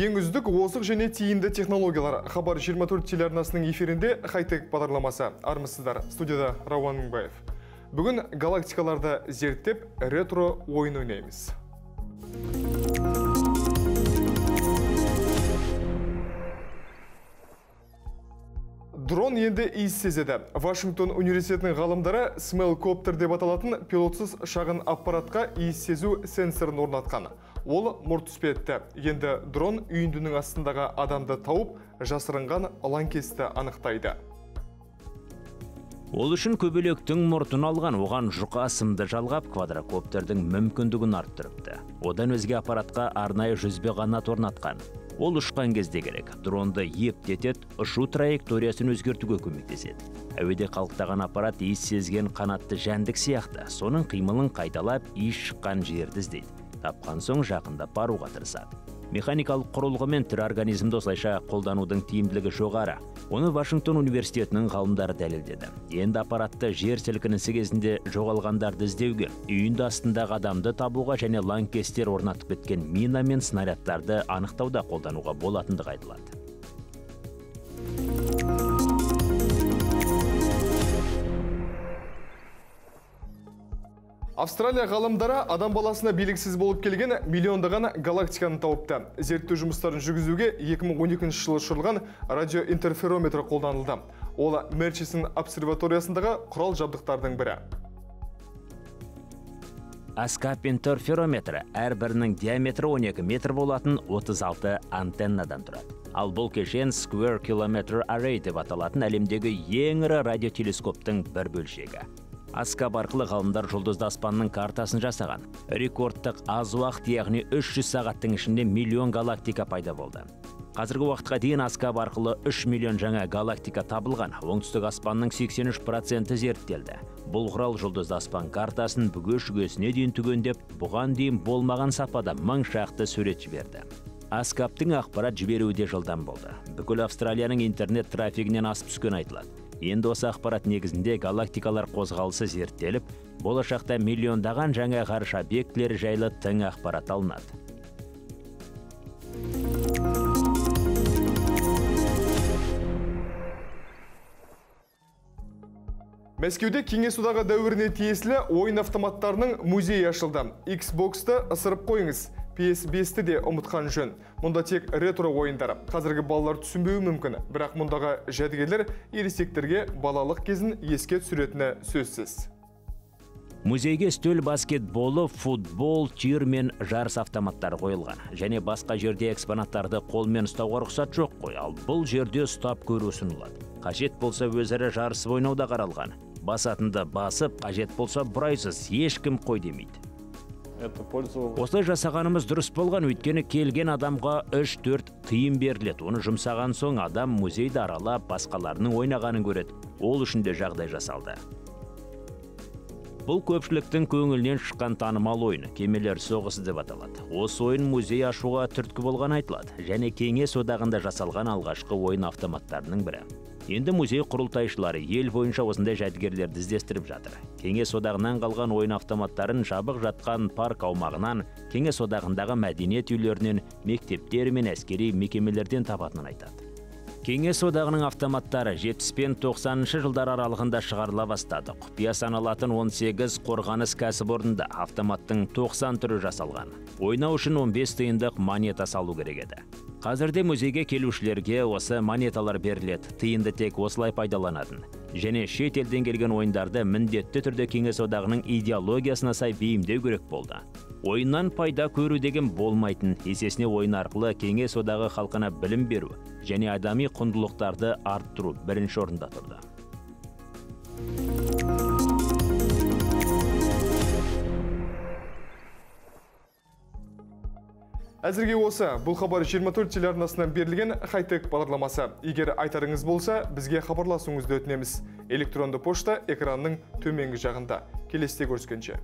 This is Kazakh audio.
Янгус Дук озық және тиімді технологиялар. Хабар 24 телеарнасының эфирінде Hi-Tech бағдарламасы. Армысыздар, студияда Рауан Мыңбаев. Бүгін галактикаларды зерттеп, ретро ойын ойнаймыз. Дрон енді иіссезеді. Вашингтон университетінің ғалымдары смелкоптер деп аталатын пилотсыз шағын аппаратқа иіссезу сенсорын орнатқан. Ол мұрт іспетті. Енді дрон үйіндінің астындағы адамды тауып, жасырынған лаңкесті анықтайды. Ол үшін көбелектің мұртын алған, оған жұқа сымды жалғап, квадрокоптердің мүмкіндігін арттырыпты. Одан өзге аппаратқа арнайы жүзбе қанат орнатқан. Ол ұшқан кезде керек. Дронды ептетет, ұшу траекториясын өзгертуге көмектеседі. Әуеде қалықтаған аппарат иіссезген қанатты жәндік сияқты, соның қимылын қайталап, иіс шыққан жерді іздейді. Тапқан соң жақындап баруға тырысады. Механикалық құрылғымен тірі организмді осылайша қолданудың тиімділігі жоғары. Оны Вашингтон университетінің ғалымдары дәлелдеді. Енді аппаратты жер сілкінісі кезінде жоғалғандарды іздеуге, үйінді астындағы адамды табуға және лаңкестер орнатып кеткен мина мен снарядтарды анықтауда қолдануға болатындығы айтылады. Австралия ғалымдары адам баласына белгісіз болып келген миллиондаған галактиканы тауыпты. Зерттеу жұмыстарын жүргізуге 2012 жылы ұшырылған радиоинтерферометр қолданылды. Ол Мерчистің обсерваториясындағы құрал жабдықтардың бірі. ASKAP интерферометрі әрбірінің диаметрі 12 метр болатын 36 антеннадан тұрады. Ал бұл кешен square kilometer array деп аталатын әлемдегі ең ірі радиотелескоптың бір бөлшегі. ASKAP арқылы ғалымдар жұлдызды аспанның картасын жасаған. Рекордтық аз уақыт, яғни 300 сағаттың ішінде миллион галактика пайда болды. Қазіргі уақытқа дейін ASKAP арқылы 3 миллион жаңа галактика табылған. Оңтүстік аспанның 83% зерттелді. Бұл құрал жұлдызды аспан картасын бүге-шүгесіне дейін түгендеп, бұған дейін болмаған сапада мың шақты сурет жіберді. ASKAP-тың ақпарат жіберуде жылдам болды. Бүкіл Австралияның интернет трафигінен асып түскен айтылады. Енді осы ақпарат негізінде галактикалар қозғалысы зерттеліп, болашақта миллиондаған жаңа ғарыш объектілері жайлы тың ақпарат алынады. Мәскеуде кеңес одағы дәуіріне тиесілі ойын автоматтарының музейі ашылды. Иксбоксты ысырып қойыңыз, PS5-ті де ұмытқан жөн. Мұнда тек ретро ойындары. Қазіргі балалар түсінбеуі мүмкін, бірақ мұндағы жәдігерлер ересектерге балалық кезін еске түсіретіні сөзсіз. Музейге стөл баскетболы, футбол, тир мен жарыс автоматтары қойылған. Және басқа жерде экспонаттарды қолмен ұстауға рұқсат жоқ қой, ал бұл жерде ұстап көру ұсынылады. Қажет болса өзара жарысып ойнау да қаралған. Басатынды басып, қажет болса бұрайсыз, ешкім қой демейді. Осылай жасағанымыз дұрыс болған, өйткені келген адамға 3-4 тиын беріледі. Оны жұмсаған соң адам музейді аралап, басқаларының ойнағанын көреді. Ол үшін де жағдай жасалды. Бұл көпшіліктің көңілінен шыққан танымал ойын кемелер соғысы деп аталады. Осы ойын музей ашуға түрткі болған айтылады. Және кеңес одағында жасалған алғашқы ойын автоматтарының бірі. Енді музей құрылтайшылары ел бойынша осындай жәдігерлерді іздестіріп жатыр. Кеңес одағынан қалған ойын автоматтарын жабық жатқан парк аумағынан, кеңес одағындағы мәдениет үйлерінен, мектептер мен әскери мекемелерден табатынын айтады. Кеңес одағының автоматтары 70-90 жылдар аралығында шығарыла бастады. Құпия саналатын 18 қорғаныс кәсіпорнында автоматтың 90 түрі жасалған. Ойнау үшін 15 тиындық монета салу керек еді. Қазірде музейге келушілерге осы монеталар беріледі, тиынды тек осылай пайдаланатын. Және шет елден келген ойындарды міндетті түрде кеңес одағының идеологиясына сай бейімдеу керек болды. Ойыннан пайда көру деген болмайтын, есесіне ойын арқылы кеңес одағы халқына білім беру және адами құндылықтарды арттыру бірінші орында тұрды. Әзірге осы, бұл хабар 24 телеарнасынан берілген Hi-Tech бағдарламасы. Егер айтарыңыз болса, бізге хабарласуыңызды өтінеміз. Электронды пошта экранның төменгі жағында. Келесіде көріскенше.